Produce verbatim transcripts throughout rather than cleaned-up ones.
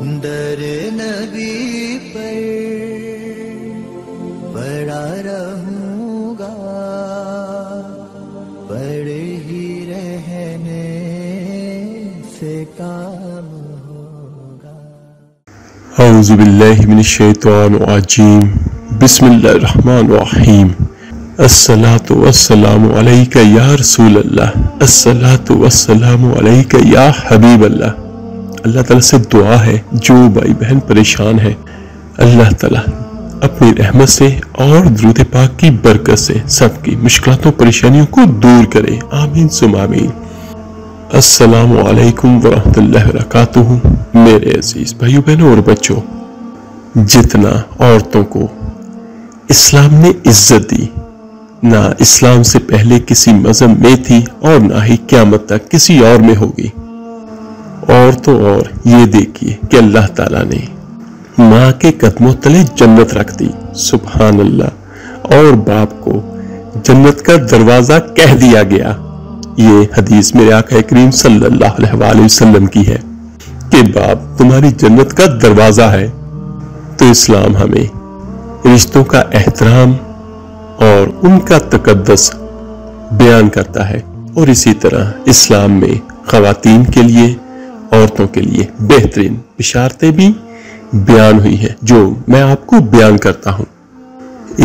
दर नबी पर पड़ा रहूँगा, पड़े ही रहने से काम होगा। औज़ु बिल्लाहि मिनश शैतानिर रजीम, बिस्मिल्लाहिर रहमानिर रहीम। अस्सलातु वस्सलामु अलैका या रसूलल्लाह, अस्सलातु वस्सलामु अलैका या हबीबल्लाह। अल्लाह ताला से दुआ है, जो भाई बहन परेशान है, अल्लाह ताला अपनी रहमत से और दुरूद पाक की बरकत से सबकी मुश्किलों परेशानियों को दूर करे, आमीन सुम आमीन। अस्सलामु अलैकुम व रहमतुल्लाहि व बरकातुहू। मेरे अजीज भाइयों बहनों और बच्चों, जितना औरतों को इस्लाम ने इज्जत दी, ना इस्लाम से पहले किसी मजहब में थी और ना ही क़यामत तक किसी और में होगी। और तो और ये देखिए कि अल्लाह ताला ने माँ के कदमों तले जन्नत रख दी, सुभान अल्लाह। और बाप को जन्नत का दरवाज़ा कह दिया गया। ये हदीस मेरे आका करीम सल्लल्लाहु अलैहि वसल्लम की है कि बाप तुम्हारी जन्नत का दरवाज़ा है। तो इस्लाम हमें रिश्तों का एहतराम और उनका तकद्दस बयान करता है, और इसी तरह इस्लाम में ख़वातीन के लिए, औरतों के लिए बेहतरीन बिशारतें भी बयान हुई है, जो मैं आपको बयान करता हूँ।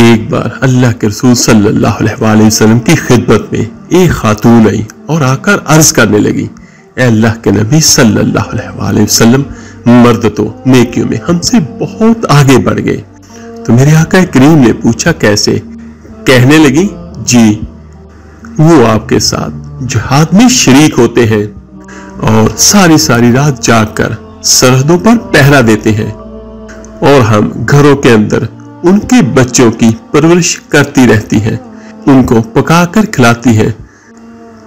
एक बार अल्लाह के रसूल सल्लल्लाहु अलैहि वसल्लम की खिदमत में एक खातून आई और आकर अर्ज करने लगी, ए अल्लाह के नबी सल्लल्लाहु अलैहि वसल्लम, मर्द तो नेकियों में हमसे बहुत आगे बढ़ गए। तो मेरे आका करीम ने पूछा, कैसे? कहने लगी, जी वो आपके साथ जिहाद में शरीक होते हैं और सारी सारी रात जागकर सरहदों पर पहरा देते हैं, और हम घरों के अंदर उनके बच्चों की परवरिश करती रहती हैं, उनको पकाकर खिलाती हैं,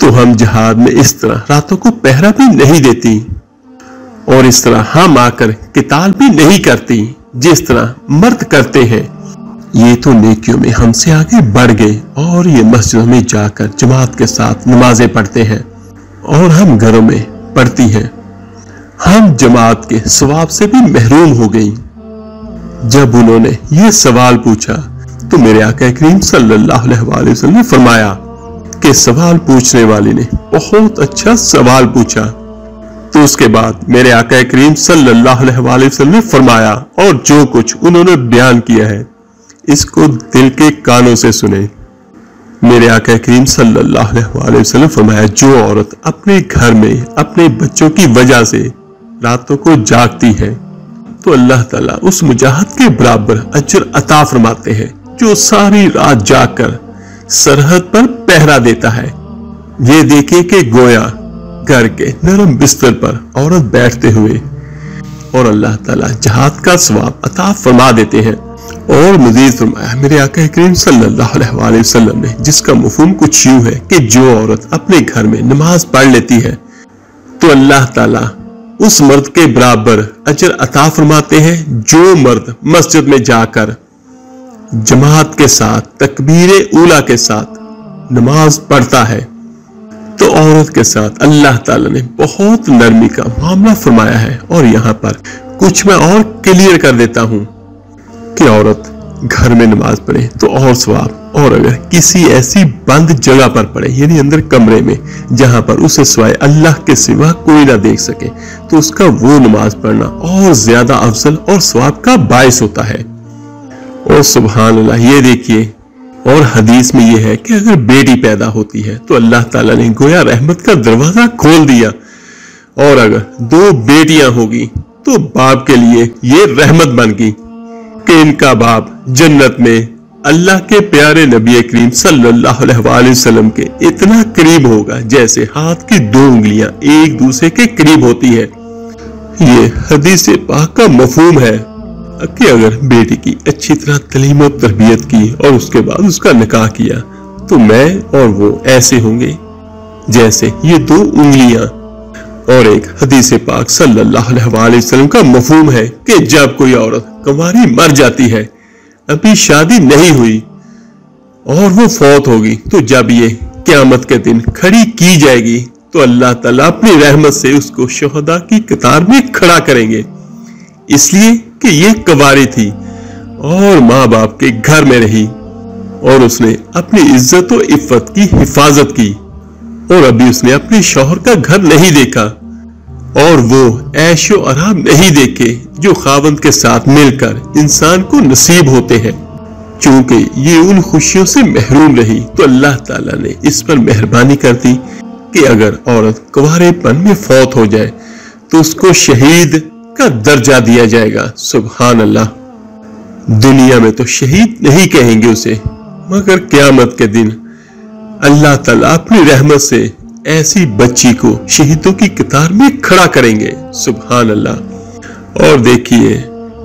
तो हम जिहाद में इस तरह रातों को पहरा भी नहीं देती और इस तरह हम आकर किताल भी नहीं करती जिस तरह मर्द करते हैं। ये तो नेकियों में हमसे आगे बढ़ गए और ये मस्जिदों में जाकर जमात के साथ नमाजें पढ़ते हैं और हम घरों में पढ़ती हैं, हम जमात के सवाब से भी महरूम हो गई। जब उन्होंने ये सवाल पूछा तो मेरे आका करीम सल्लल्लाहु अलैहि वसल्लम ने फरमाया कि सवाल पूछने वाले ने बहुत अच्छा सवाल पूछा। तो उसके बाद मेरे आका करीम सल्लल्लाहु अलैहि वसल्लम ने फरमाया, और जो कुछ उन्होंने बयान किया है इसको दिल के कानों से सुने। मेरे आका करीम सल्लल्लाहु अलैहि वसल्लम फरमाया, जो औरत अपने घर में अपने बच्चों की वजह से रातों को जागती है तो अल्लाह ताला उस मुजाहद के बराबर अजर अता फरमाते हैं जो सारी रात जागकर सरहद पर पहरा देता है। ये देखिए कि गोया घर के नरम बिस्तर पर औरत बैठते हुए और अल्लाह ताला जिहाद का सवाब अता फरमा देते हैं। और मज़ीद फरमाया मेरे आका करीम सल्लल्लाहु अलैहि वसल्लम ने, जिसका मफ़हूम कुछ यूँ है कि जो औरत अपने घर में नमाज पढ़ लेती है तो अल्लाह ताला उस मर्द के बराबर अजर अता फरमाते हैं जो मर्द मस्जिद में जाकर जमात के साथ तकबीर ऊला के साथ नमाज पढ़ता है। तो औरत के साथ अल्लाह ताला ने बहुत नरमी का मामला फरमाया है। और यहाँ पर कुछ मैं और क्लियर कर देता हूँ कि औरत घर में नमाज पढ़े तो और सवाब, और अगर किसी ऐसी बंद जगह पर पढ़े यानी अंदर कमरे में जहाँ पर उसे सिवाय अल्लाह के सिवा कोई ना देख सके, तो उसका वो नमाज पढ़ना और ज्यादा अफजल और सवाब का बायस होता है। और सुभान अल्लाह, ये देखिए। और हदीस में यह है कि अगर बेटी पैदा होती है तो अल्लाह ताला ने गोया रहमत का दरवाजा खोल दिया, और अगर दो बेटियां होगी तो बाप के लिए ये रहमत बन गई कि इनका बाप जन्नत में अल्लाह के प्यारे नबी करीम सल्लल्लाहु अलैहि वसल्लम के इतना करीब होगा जैसे हाथ की दो उंगलियां एक दूसरे के करीब होती है। ये हदीस पाक का मफहूम है कि अगर बेटी की अच्छी तरह तलीम और तरबियत की और उसके बाद उसका निकाह किया तो मैं और वो ऐसे होंगे जैसे ये दो उंगलियां। और एक हदीस पाक सल्लल्लाहु अलैहि वसल्लम का मफहूम है कि जब कोई औरत कुंवारी मर जाती है, अभी शादी नहीं हुई और वो फौत होगी, तो जब ये क़यामत के दिन खड़ी की जाएगी तो अल्लाह ताला अपनी रहमत से उसको शोहदा की कतार में खड़ा करेंगे। इसलिए कि ये कवारी थी और माँ बाप के घर में रही और उसने अपनी इज्जत और इफ्फत की हिफाजत की। और अभी उसने अपने शौहर का घर नहीं देखा और वो ऐशो आराम नहीं देखे जो खावंद के साथ मिलकर इंसान को नसीब होते हैं। चूंकि ये उन खुशियों से महरूम रही तो अल्लाह ताला ने इस पर मेहरबानी कर दी कि अगर औरत कुंवारेपन में फौत हो जाए तो उसको शहीद का दर्जा दिया जाएगा। सुभान अल्लाह। दुनिया में तो शहीद नहीं कहेंगे उसे, मगर क़यामत के दिन अल्लाह ताला अपनी रहमत से ऐसी बच्ची को शहीदों की कतार में खड़ा करेंगे। सुभान अल्लाह। और देखिए,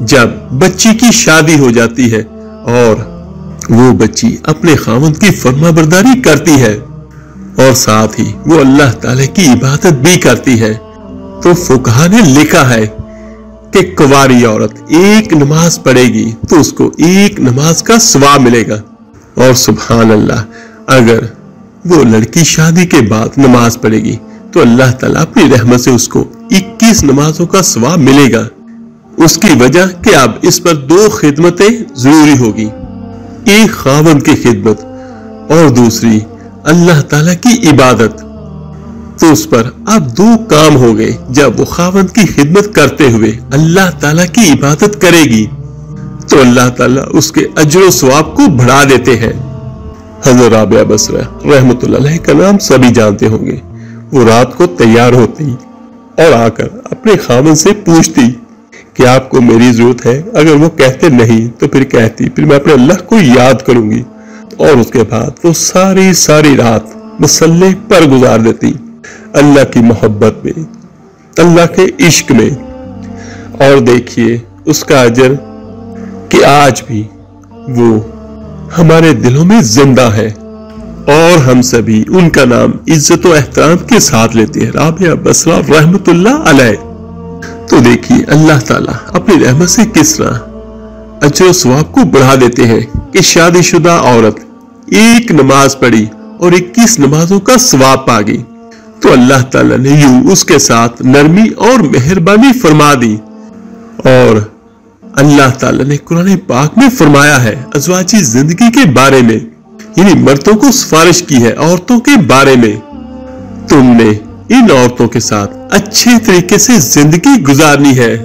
जब बच्ची की शादी हो जाती है और वो बच्ची अपने खावंद की फरमाबरदारी करती है और साथ ही वो अल्लाह ताला की इबादत भी करती है, तो फुकहा ने लिखा है कि कुंवारी औरत एक नमाज पढ़ेगी तो उसको एक नमाज का सवाब मिलेगा। और सुभान अल्लाह, अगर वो लड़की शादी के बाद नमाज पढ़ेगी तो अल्लाह ताला अपनी रहमत से उसको इक्कीस नमाजों का सवाब मिलेगा। उसकी वजह कि अब इस पर दो खिदमतें जरूरी होगी, एक खावंद की खिदमत और दूसरी अल्लाह ताला की इबादत। तो उस पर अब दो काम हो गए। जब वो खावंद की खिदमत करते हुए अल्लाह ताला की इबादत करेगी तो अल्लाह ताला उसके अजर सवाब को बढ़ा देते हैं। हज़रत राबिया बसरा रहमतुल्लाह अलैह का नाम सभी जानते होंगे। वो रात को तैयार होती और आकर अपने खामन से पूछती कि आपको मेरी जरूरत है। अगर वो कहते नहीं तो फिर कहती, फिर मैं अपने अल्लाह को याद करूंगी। और उसके बाद वो सारी सारी रात मसल्ले पर गुजार देती, अल्लाह की मोहब्बत में, अल्लाह के इश्क में। और देखिए उसका अजर कि आज भी वो हमारे दिलों में जिंदा है और हम सभी उनका नाम इज्जत और एहतराम के साथ लेते हैं, राबिया बसरा रहमतुल्लाह अलैह। तो देखिए अल्लाह ताला अपनी रहमत से किस तरह अजर और सवाब को बढ़ा देते हैं कि शादीशुदा औरत एक नमाज पढ़ी और इक्कीस नमाजों का सवाब पा गई तो अल्लाह ताला ने यूं उसके साथ नरमी और मेहरबानी फरमा दी। और अल्लाह ताला ने कुरान पाक में फरमाया है अज़वाजी जिंदगी के बारे में, यानी मर्दों को सिफारिश की है औरतों के बारे में, तुमने इन औरतों के साथ अच्छे तरीके से जिंदगी गुजारनी है।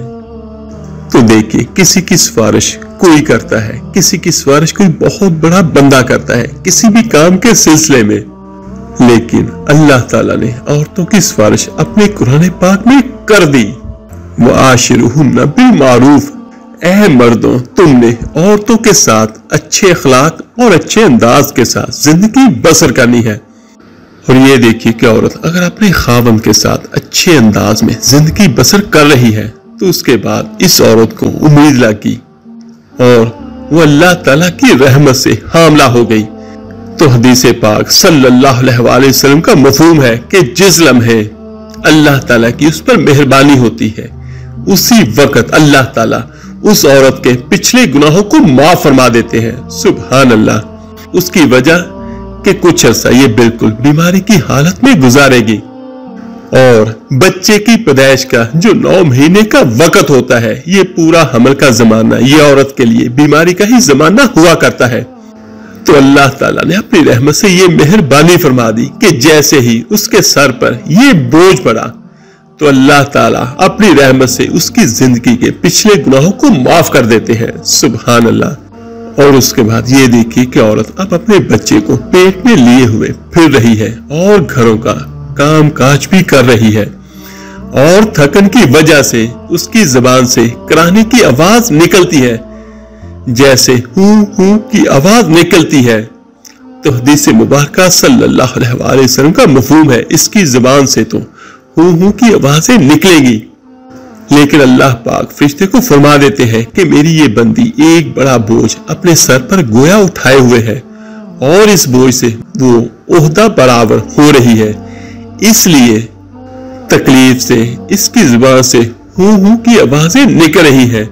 तो देखिए, किसी की सिफारिश कोई करता है, किसी की सिफारिश कोई बहुत बड़ा बंदा करता है किसी भी काम के सिलसिले में, लेकिन अल्लाह ताला ने औरतों की सिफारिश अपने कुरान पाक में कर दी। वाशिरुहुन्ना बिल मारूफ, ऐ मर्दों तुमने औरतों के साथ अच्छे अखलाक और अच्छे अंदाज के साथ जिंदगी बसर करनी है। और ये देखिए कि औरत अगर अपने खावंद के साथ अच्छे अंदाज में जिंदगी बसर कर रही है तो उसके बाद इस औरत को उम्मीद लगी और वो अल्लाह ताला की रहमत से हामला हो गई। तो हदीसे पाक सल्लल्लाहु अलैहि वसल्लम का मफहूम है कि जिस लम्हे अल्लाह ताला की उस पर मेहरबानी होती है उसी वक्त अल्लाह ताला उस औरत के पिछले गुनाहों को माफ फरमा देते हैं। सुभान अल्लाह। उसकी वजह कि कुछ अरसा ये बिल्कुल बीमारी की हालत में गुजारेगी और बच्चे की पैदाइश का जो नौ महीने का वक्त होता है, ये पूरा हमल का जमाना, ये औरत के लिए बीमारी का ही जमाना हुआ करता है। तो अल्लाह ताला ने अपनी रहमत से ये मेहरबानी फरमा दी कि जैसे ही उसके सर पर ये बोझ पड़ा तो अल्लाह ताला अपनी रहमत से उसकी जिंदगी के पिछले गुनाहों को माफ कर देते हैं। सुभान अल्लाह। और उसके बाद ये देखिए कि औरत अब अपने बच्चे को पेट में लिए हुए फिर रही है और घरों का काम काज भी कर रही है और थकन की वजह से उसकी जबान से कराने की आवाज निकलती है, जैसे हूं हूं की आवाज निकलती है। तो हदीस मुबारक सल्लल्लाहु अलैहि वसल्लम का मफहूम है इसकी जुबान से तो हूं हूं की आवाजें निकलेंगी, लेकिन अल्लाह पाक फरिश्ते को फरमा देते हैं कि मेरी ये बंदी एक बड़ा बोझ अपने सर पर गोया उठाए हुए है और इस बोझ से वो ओहदा बराबर हो रही है, इसलिए तकलीफ से इसकी जुबान से हूं हूं की आवाजें निकल रही है।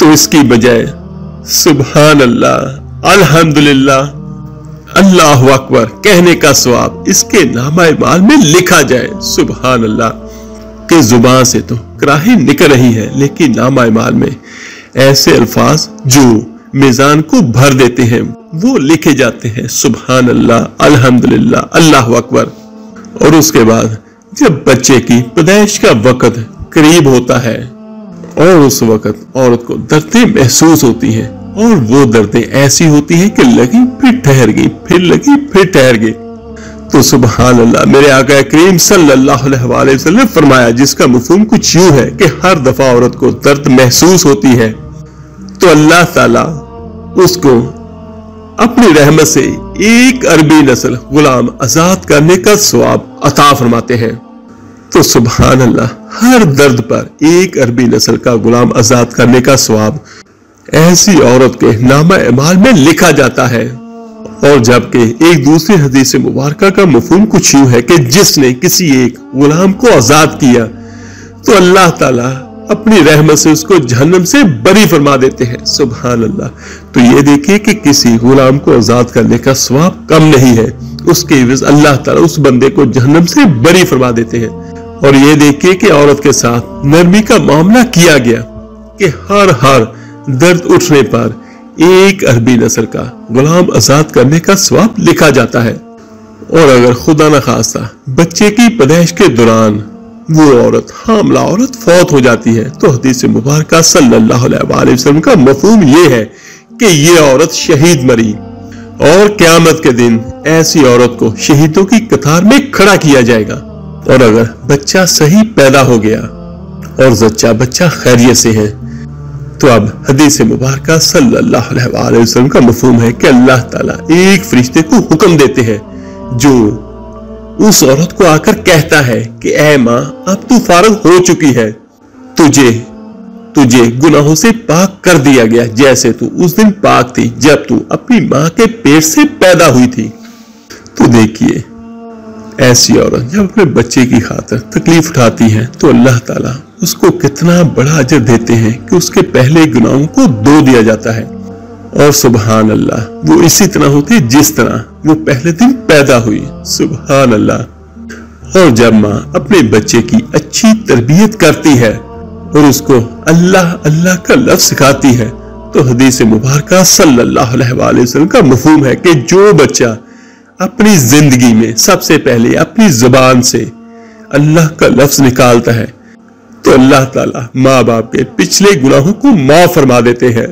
तो इसकी बजाय सुभान अल्लाह, अल्हम्दुलिल्लाह, अल्लाहु अकबर कहने का सवाब इसके नामा-ए-माल में लिखा जाए। सुभान अल्लाह। आपके जुबान से तो कराही निकल रही है, लेकिन नामा ईमान में ऐसे अल्फाज जो मिजान को भर देते हैं वो लिखे जाते हैं। सुबहान अल्लाह, अल्हम्दुलिल्लाह, अल्लाह अकबर। और उसके बाद जब बच्चे की पैदाइश का वक्त करीब होता है और उस वक्त औरत को दर्दें महसूस होती हैं, और वो दर्दें ऐसी होती हैं कि लगी फिर ठहर गई, फिर लगी फिर ठहर गई। तो सुबहान अल्लाह, मेरे आका करीम सल्लल्लाहु अलैहि वसल्लम फरमाया, जिसका मफ़हूम कुछ यूं है कि हर दफा औरत को दर्द महसूस होती है तो अल्लाह ताला उसको अपनी रहमत से एक अरबी नस्ल गुलाम आजाद करने का सवाब अता फरमाते हैं। तो सुबहान अल्लाह, हर दर्द पर एक अरबी नस्ल का गुलाम आजाद करने का सवाब ऐसी औरत के नामा अमाल में लिखा जाता है। और जबकि एक दूसरे हदीस मुबारका का मफहूम कुछ यूं है कि जिसने किसी एक गुलाम को आजाद किया तो अल्लाह ताला अपनी रहमत से उसको जहन्नम से बरी फरमा देते हैं। सुबहान अल्लाह। तो ये देखिए कि किसी गुलाम को आजाद करने का सवाब कम नहीं है, उसके एवज अल्लाह ताला उस बंदे को जहन्नम से बरी फरमा देते हैं। और ये देखिए कि औरत के साथ नरमी का मामला किया गया कि हर हर दर्द उठने पर एक अरबी नस्ल का गुलाम आजाद करने का सवाब लिखा जाता है। और अगर खुदा न खास्ता बच्चे की पैदाइश के दौरान वो औरत, हामला औरत फौत हो जाती है तो हदीस मुबारक सल्लल्लाहु अलैहि वसल्लम का मफहूम ये है कि ये औरत शहीद मरी, और क़यामत के दिन ऐसी औरत को शहीदों की कतार में खड़ा किया जाएगा। और अगर बच्चा सही पैदा हो गया और जच्चा बच्चा खैरियत से है तो अब हदीस मुबारक सल्लल्लाहु अलैहि वसल्लम का मफहूम है कि अल्लाह ताला एक फरिश्ते को हुक्म देते हैं जो उस औरत को आकर कहता है कि ऐ माँ, अब तू फारग हो चुकी है, तुझे तुझे गुनाहों से पाक कर दिया गया जैसे तू उस दिन पाक थी जब तू अपनी माँ के पेट से पैदा हुई थी। तो देखिए, ऐसी औरत जब अपने बच्चे की खातिर तकलीफ उठाती है तो अल्लाह ताला उसको कितना बड़ा अजर देते हैं कि उसके पहले गुनाहों को धो दिया जाता है। और सुबहान अल्लाह, वो इसी तरह होती जिस तरह वो पहले दिन पैदा हुई। सुबहान अल्लाह। और जब माँ अपने बच्चे की अच्छी तरबियत करती है और उसको अल्लाह अल्लाह का लफ्ज़ सिखाती है तो हदीस मुबारक सल्लल्लाहु अलैहि वसल्लम का मफहूम है कि जो बच्चा अपनी जिंदगी में सबसे पहले अपनी जुबान से अल्लाह का लफ्ज निकालता है तो अल्लाह ताला माँ बाप के पिछले गुनाहों को माफ फरमा देते हैं।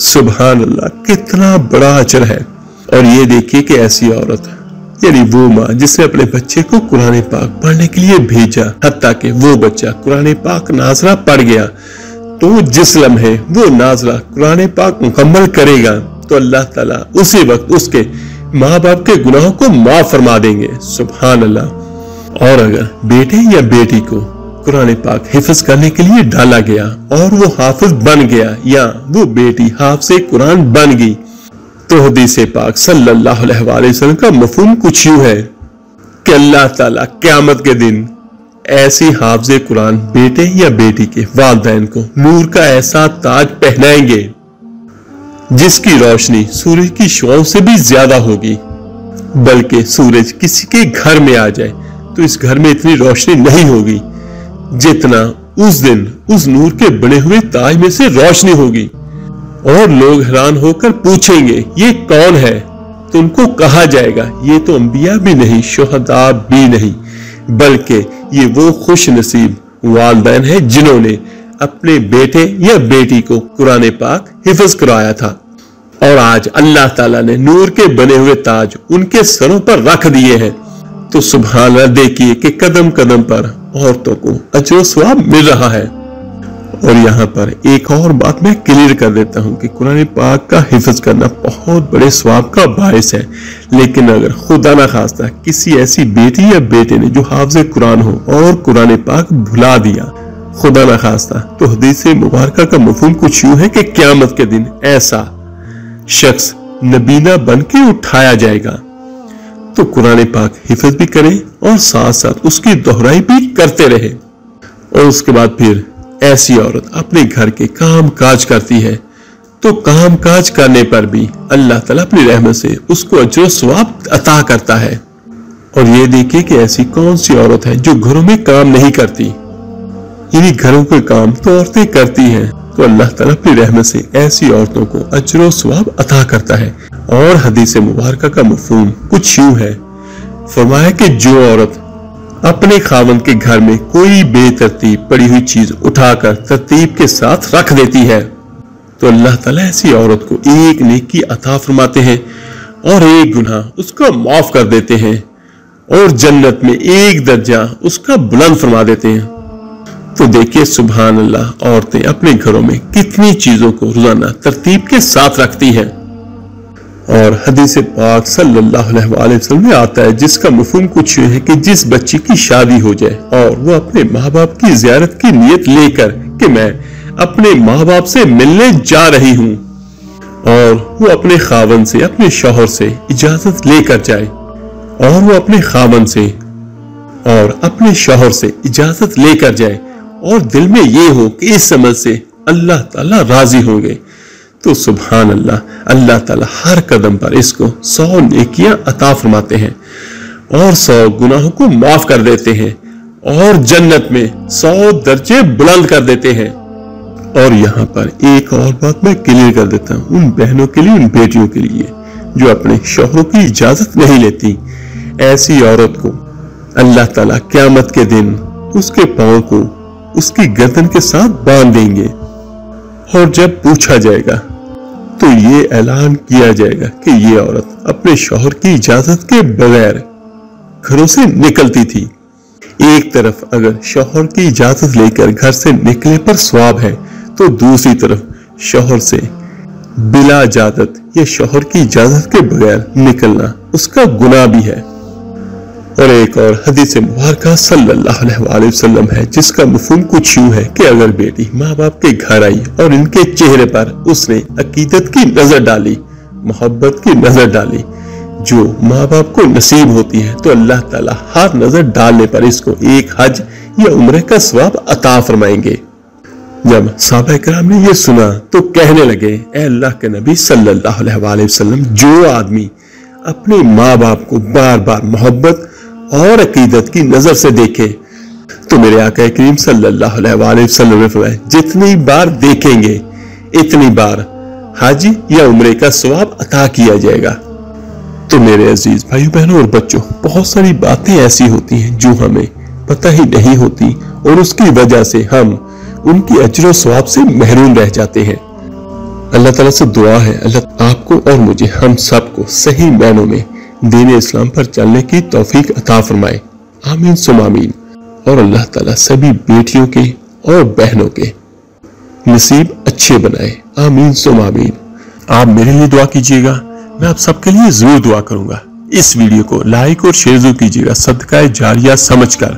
सुबहान अल्लाह, कितना बड़ा अजर है। और ये देखिए कि ऐसी औरत यानी वो माँ जिसने अपने बच्चे को कुरान पाक पढ़ने के लिए भेजा, हत्ता कि वो बच्चा कुरान पाक नाजरा पढ़ गया तो जिस लम्हे वो नाजरा कुरान पाक मुकम्मल करेगा तो अल्लाह ताला उसी वक्त उसके माँ बाप के गुनाहों को माफ फरमा देंगे। सुबहान अल्लाह। और अगर बेटे या बेटी को कुरान पाक हिफ्ज करने के लिए डाला गया और वो हाफिज बन गया या वो बेटी हाफिज़े कुरान बन गई तो हदीस पाक सल्लल्लाहु अलैहि वसल्लम का मफहूम कुछ यूं है कि अल्लाह ताला क़यामत के दिन ऐसी हाफिज़े कुरान बेटे या बेटी के वालिदैन को नूर का ऐसा ताज पहनाएंगे जिसकी रोशनी सूरज की शुआओं से भी ज्यादा होगी, बल्कि सूरज किसी के घर में आ जाए तो इस घर में इतनी रोशनी नहीं होगी जितना उस दिन उस नूर के बने हुए ताज में से रोशनी होगी। और लोग हैरान होकर पूछेंगे ये कौन है तो उनको कहा जाएगा ये तो अंबिया भी नहीं, शुहदा भी नहीं, बल्कि ये वो खुश नसीब वालिदैन है जिन्होंने अपने बेटे या बेटी को कुरान पाक हिफ्ज कराया था और आज अल्लाह ताला ने नूर के बने हुए ताज उनके सरों पर रख दिए हैं। तो सुभान अल्लाह, देखिए कि कदम कदम पर औरतों को अजर सवाब मिल रहा है। और यहाँ पर एक और बात मैं क्लियर कर देता हूँ कि कुरान पाक का हिफ्ज करना बहुत बड़े सवाब का बायस है, लेकिन अगर खुदा ना खास्ता किसी ऐसी बेटी या बेटे ने जो हाफिज कुरान हो और कुरान पाक भुला दिया, खुदा न खास्ता, तो हदीस मुबारक का मफहूम कुछ यूं है कि क़यामत के दिन ऐसा शख्स नबीना बनके उठाया जाएगा। तो कुरान पाक हिफज भी करें और साथ साथ उसकी दोहराई भी करते रहे। और उसके बाद फिर ऐसी औरत अपने घर के काम काज करती है तो काम काज करने पर भी अल्लाह ताला अपनी रहमत से उसको अजर सवाब अता करता है। और ये देखिए कि ऐसी कौन सी औरत है जो घरों में काम नहीं करती इन्हीं घरों के काम तो औरतें करती हैं। तो अल्लाह ताला अपनी रहमत से ऐसी औरतों को अजरो सवाब अता करता है। और हदीस मुबारक का मफहूम कुछ यूं है, फरमाया कि जो औरत अपने खावन के घर में कोई बेतरतीब पड़ी हुई चीज उठाकर तरतीब के साथ रख देती है तो अल्लाह ताला ऐसी औरत को एक नेकी अता फरमाते हैं और एक गुनाह उसका माफ कर देते हैं और जन्नत में एक दर्जा उसका बुलंद फरमा देते हैं। तो देखिए सुभान अल्लाह, औरतें अपने घरों में कितनी चीजों को रोजाना तरतीब के साथ रखती हैं। और हदीस पाक सल्लल्लाहु अलैहि वसल्लम में आता है जिसका मफहूम कुछ है कि जिस बच्ची की शादी हो जाए और वो अपने माँ बाप की जियारत की नीयत लेकर कि मैं अपने माँ बाप से मिलने जा रही हूँ और वो अपने खावन से अपने शौहर से इजाजत लेकर जाए और वो अपने खावन से और अपने शौहर से इजाजत लेकर जाए और दिल में ये हो कि इस समझ से अल्लाह ताला राजी होंगे। तो सुभान अल्लाह, अल्लाह ताला हर कदम पर इसको सौ नेकियां अता फरमाते हैं और सौ गुनाहों को माफ कर देते हैं और जन्नत में सौ दर्जे बुलंद कर देते हैं। और यहाँ पर एक और बात मैं क्लियर कर देता हूँ उन बहनों के लिए, उन बेटियों के लिए जो अपने शौहरों की इजाजत नहीं लेती, ऐसी औरत को अल्लाह ताला क़यामत के दिन उसके पाँव को उसकी गर्दन के साथ बांध देंगे और जब पूछा जाएगा तो ये ऐलान किया जाएगा कि ये औरत अपने शौहर की इजाजत के बगैर घरों से निकलती थी। एक तरफ अगर शौहर की इजाजत लेकर घर से निकले पर सवाब है तो दूसरी तरफ शौहर से बिला इजाजत या शौहर की इजाजत के बगैर निकलना उसका गुनाह भी है। और एक और हदीस मुबारक सल्लल्लाहु अलैहि वसल्लम है जिसका मफहूम कुछ यूं है कि अगर बेटी माँ बाप के घर आई और इनके चेहरे पर उसने अकीदत की नजर डाली, मोहब्बत की नजर डाली जो माँ बाप को नसीब होती है, तो अल्लाह ताला हर नजर डालने पर इसको एक हज या उम्रे का सवाब अता फरमाएंगे। जब सहाबा किराम ने यह सुना तो कहने लगे, ए अल्लाह के नबी सल्लल्लाहु अलैहि वसल्लम, जो आदमी अपने माँ बाप को बार बार मोहब्बत और अकीदत की नजर से देखे, तो मेरे आका करीम सल्लल्लाहु अलैहि वसल्लम ने फरमाया जितनी बार देखेंगे इतनी बार हज या उम्रे का सवाब अता किया जाएगा। तो मेरे अजीज भाई बहनों और बच्चों, बहुत सारी बातें ऐसी होती हैं जो हमें पता ही नहीं होती और उसकी वजह से हम उनकी अजर सवाब से महरूम रह जाते हैं। अल्लाह ताला से दुआ है अल्लाह आपको और मुझे, हम सबको सही मायनों में दीन इस्लाम पर चलने की तौफीक अता फरमाए। आमीन सुम्मा आमीन। और अल्लाह ताला सभी बेटियों के और बहनों के नसीब अच्छे बनाए। आमीन सुम्मा आमीन। आप मेरे लिए दुआ कीजिएगा, मैं आप सबके लिए जरूर दुआ करूंगा। इस वीडियो को लाइक और शेयर जरूर कीजिएगा सदकाए जारिया समझकर।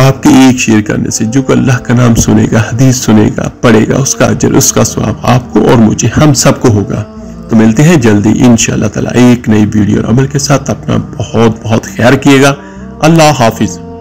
आपके एक शेयर करने से जो अल्लाह का नाम सुनेगा, हदीस सुनेगा, पढ़ेगा, उसका अजर उसका सवाब आपको और मुझे हम सबको होगा। तो मिलते हैं जल्दी इंशाअल्लाह ताला एक नई वीडियो और अमल के साथ। अपना बहुत बहुत ख्याल रखिएगा। अल्लाह हाफिज।